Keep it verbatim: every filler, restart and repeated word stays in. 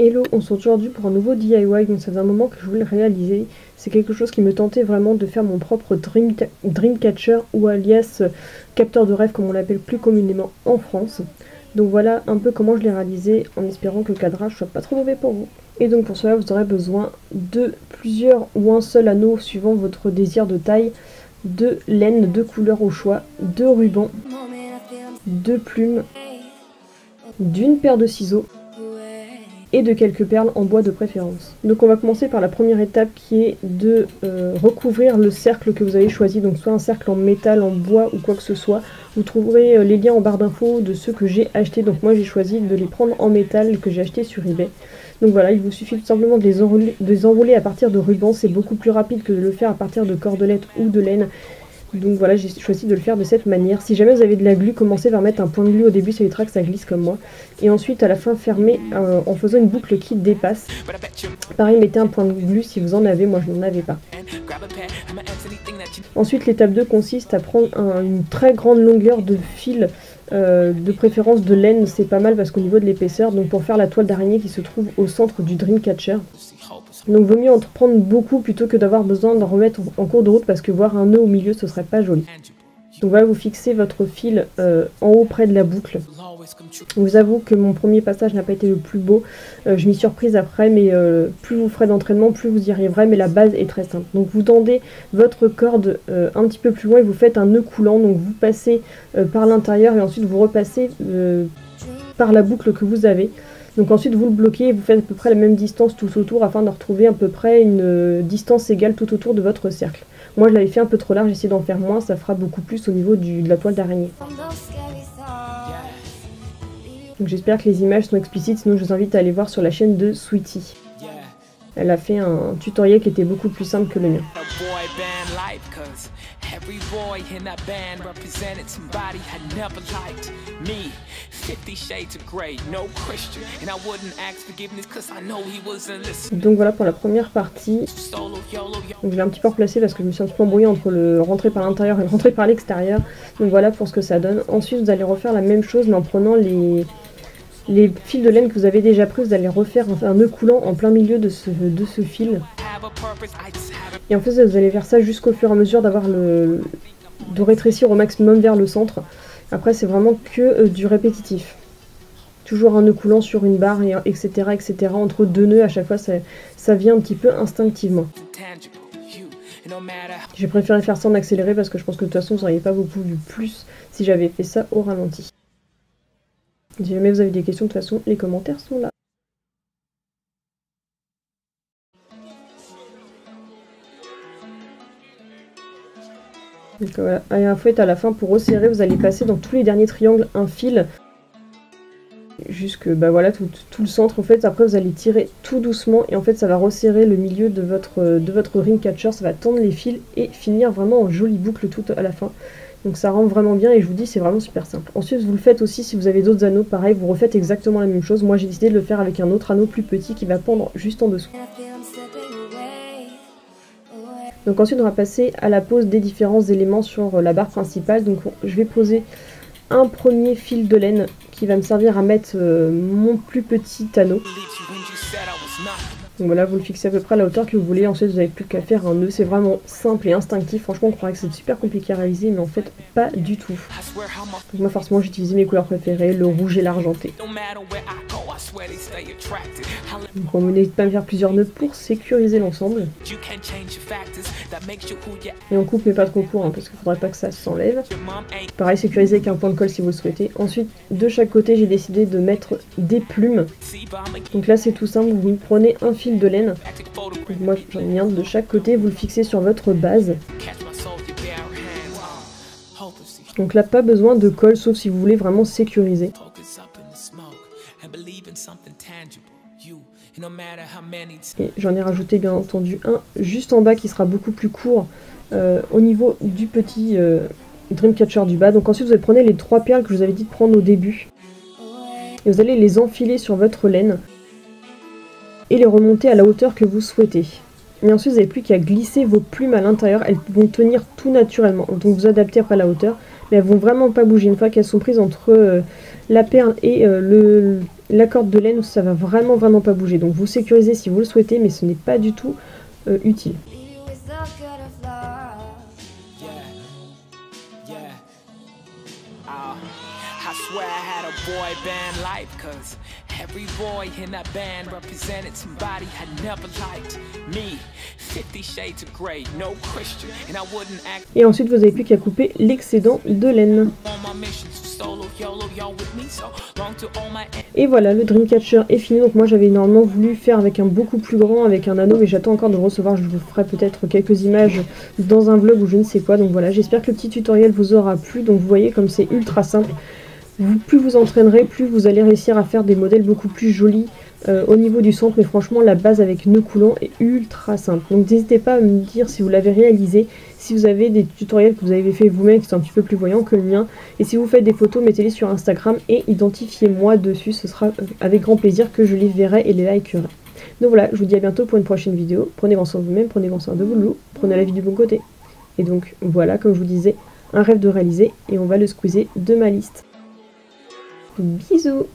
Hello, on se retrouve aujourd'hui pour un nouveau D I Y, donc ça faisait un moment que je voulais le réaliser. C'est quelque chose qui me tentait vraiment, de faire mon propre dream, Dreamcatcher, ou alias capteur de rêve comme on l'appelle plus communément en France. Donc voilà un peu comment je l'ai réalisé, en espérant que le cadrage soit pas trop mauvais pour vous. Et donc pour cela vous aurez besoin de plusieurs ou un seul anneau suivant votre désir de taille, de laine de couleur au choix, de rubans, de plumes, d'une paire de ciseaux et de quelques perles en bois de préférence. Donc on va commencer par la première étape qui est de euh, recouvrir le cercle que vous avez choisi, donc soit un cercle en métal, en bois ou quoi que ce soit. Vous trouverez euh, les liens en barre d'infos de ceux que j'ai achetés, donc moi j'ai choisi de les prendre en métal que j'ai acheté sur eBay. Donc voilà, il vous suffit tout simplement de les enrouler, de les enrouler à partir de rubans, c'est beaucoup plus rapide que de le faire à partir de cordelettes ou de laine. Donc voilà, j'ai choisi de le faire de cette manière. Si jamais vous avez de la glu, commencez par mettre un point de glu au début, ça évitera que ça glisse comme moi. Et ensuite à la fin fermez euh, en faisant une boucle qui dépasse. Pareil, mettez un point de glu si vous en avez, moi je n'en avais pas. Ensuite l'étape deux consiste à prendre un, une très grande longueur de fil, euh, de préférence de laine, c'est pas mal parce qu'au niveau de l'épaisseur, donc pour faire la toile d'araignée qui se trouve au centre du Dreamcatcher. Donc vaut mieux entreprendre beaucoup plutôt que d'avoir besoin d'en remettre en cours de route, parce que voir un nœud au milieu ce serait pas joli. Donc voilà, vous fixez votre fil euh, en haut près de la boucle. Je vous avoue que mon premier passage n'a pas été le plus beau, euh, je m'y surprise après, mais euh, plus vous ferez d'entraînement plus vous y arriverez, mais la base est très simple. Donc vous tendez votre corde euh, un petit peu plus loin et vous faites un nœud coulant, donc vous passez euh, par l'intérieur et ensuite vous repassez euh, par la boucle que vous avez. Donc ensuite vous le bloquez et vous faites à peu près la même distance tout autour afin de retrouver à peu près une distance égale tout autour de votre cercle. Moi je l'avais fait un peu trop large, j'essaie d'en faire moins, ça fera beaucoup plus au niveau du, de la toile d'araignée. Donc j'espère que les images sont explicites, sinon je vous invite à aller voir sur la chaîne de Sweetie. Elle a fait un tutoriel qui était beaucoup plus simple que le mien. Donc voilà pour la première partie. Donc je l'ai un petit peu replacé parce que je me suis un petit peu embrouillée entre le rentrer par l'intérieur et le rentrer par l'extérieur. Donc voilà pour ce que ça donne. Ensuite vous allez refaire la même chose mais en prenant les... les fils de laine que vous avez déjà pris, vous allez refaire un nœud coulant en plein milieu de ce, de ce fil. Et en fait, vous allez faire ça jusqu'au fur et à mesure d'avoir le, de rétrécir au maximum vers le centre. Après, c'est vraiment que du répétitif. Toujours un nœud coulant sur une barre, et etc., et cetera. Entre deux nœuds, à chaque fois, ça, ça vient un petit peu instinctivement. J'ai préféré faire ça en accéléré parce que je pense que de toute façon, vous n'auriez pas beaucoup vu plus si j'avais fait ça au ralenti. Si jamais vous avez des questions, de toute façon, les commentaires sont là. Donc voilà, et un fouet à la fin pour resserrer, vous allez passer dans tous les derniers triangles un fil. Jusque, bah voilà, tout, tout le centre en fait. Après vous allez tirer tout doucement et en fait ça va resserrer le milieu de votre, de votre Dreamcatcher, ça va tendre les fils et finir vraiment en jolie boucle tout à la fin. Donc ça rend vraiment bien et je vous dis c'est vraiment super simple. Ensuite vous le faites aussi si vous avez d'autres anneaux, pareil vous refaites exactement la même chose. Moi j'ai décidé de le faire avec un autre anneau plus petit qui va pendre juste en dessous. Donc ensuite on va passer à la pose des différents éléments sur la barre principale. Donc je vais poser un premier fil de laine qui va me servir à mettre euh, mon plus petit anneau. Donc voilà, vous le fixez à peu près à la hauteur que vous voulez, ensuite vous n'avez plus qu'à faire un nœud, c'est vraiment simple et instinctif, franchement on croirait que c'est super compliqué à réaliser, mais en fait pas du tout. Donc moi forcément j'utilisais mes couleurs préférées, le rouge et l'argenté. Donc on n'hésite pas à me faire plusieurs nœuds pour sécuriser l'ensemble. Et on coupe mais pas trop court hein, parce qu'il faudrait pas que ça s'enlève. Pareil, sécuriser avec un point de colle si vous le souhaitez. Ensuite de chaque côté j'ai décidé de mettre des plumes. Donc là c'est tout simple, vous prenez un fil de laine. Donc moi j'en ai un de chaque côté, vous le fixez sur votre base. Donc là pas besoin de colle sauf si vous voulez vraiment sécuriser. Et j'en ai rajouté bien entendu un juste en bas qui sera beaucoup plus court euh, au niveau du petit euh, Dreamcatcher du bas. Donc ensuite vous allez prendre les trois perles que je vous avais dit de prendre au début et vous allez les enfiler sur votre laine et les remonter à la hauteur que vous souhaitez. Et ensuite vous n'avez plus qu'à glisser vos plumes à l'intérieur, elles vont tenir tout naturellement, donc vous adaptez après la hauteur, mais elles vont vraiment pas bouger une fois qu'elles sont prises entre euh, la perle et euh, le, la corde de laine, ça va vraiment vraiment pas bouger. Donc vous sécurisez si vous le souhaitez, mais ce n'est pas du tout euh, utile. Et ensuite vous n'avez plus qu'à couper l'excédent de laine. Et voilà, le Dreamcatcher est fini. Donc moi j'avais énormément voulu faire avec un beaucoup plus grand, avec un anneau, mais j'attends encore de le recevoir. Je vous ferai peut-être quelques images dans un vlog ou je ne sais quoi. Donc voilà, j'espère que le petit tutoriel vous aura plu. Donc vous voyez comme c'est ultra simple. Vous, plus vous entraînerez, plus vous allez réussir à faire des modèles beaucoup plus jolis euh, au niveau du centre. Mais franchement, la base avec nœud coulant est ultra simple. Donc n'hésitez pas à me dire si vous l'avez réalisé, si vous avez des tutoriels que vous avez fait vous-même qui sont un petit peu plus voyants que le mien. Et si vous faites des photos, mettez-les sur Instagram et identifiez-moi dessus. Ce sera avec grand plaisir que je les verrai et les likerai. Donc voilà, je vous dis à bientôt pour une prochaine vidéo. Prenez grand soin de vous-même, prenez grand soin de vous, loup, prenez la vie du bon côté. Et donc voilà, comme je vous disais, un rêve de réaliser et on va le squeezer de ma liste. Bisous.